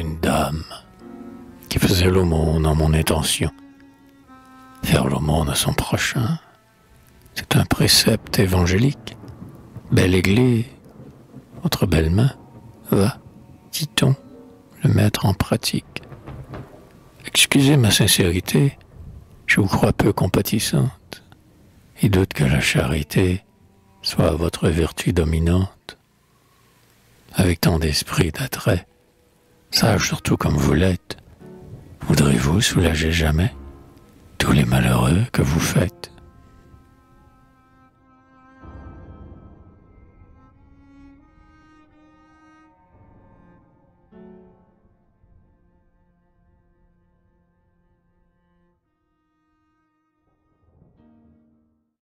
une dame qui faisait l'aumône en mon intention. Faire l'aumône à son prochain, c'est un précepte évangélique. Belle aiguille, votre belle main, va, dit-on, le mettre en pratique. Excusez ma sincérité, je vous crois peu compatissante, et doute que la charité soit votre vertu dominante. Avec tant d'esprit et d'attrait, sage surtout comme vous l'êtes, voudrez-vous soulager jamais tous les malheureux que vous faites?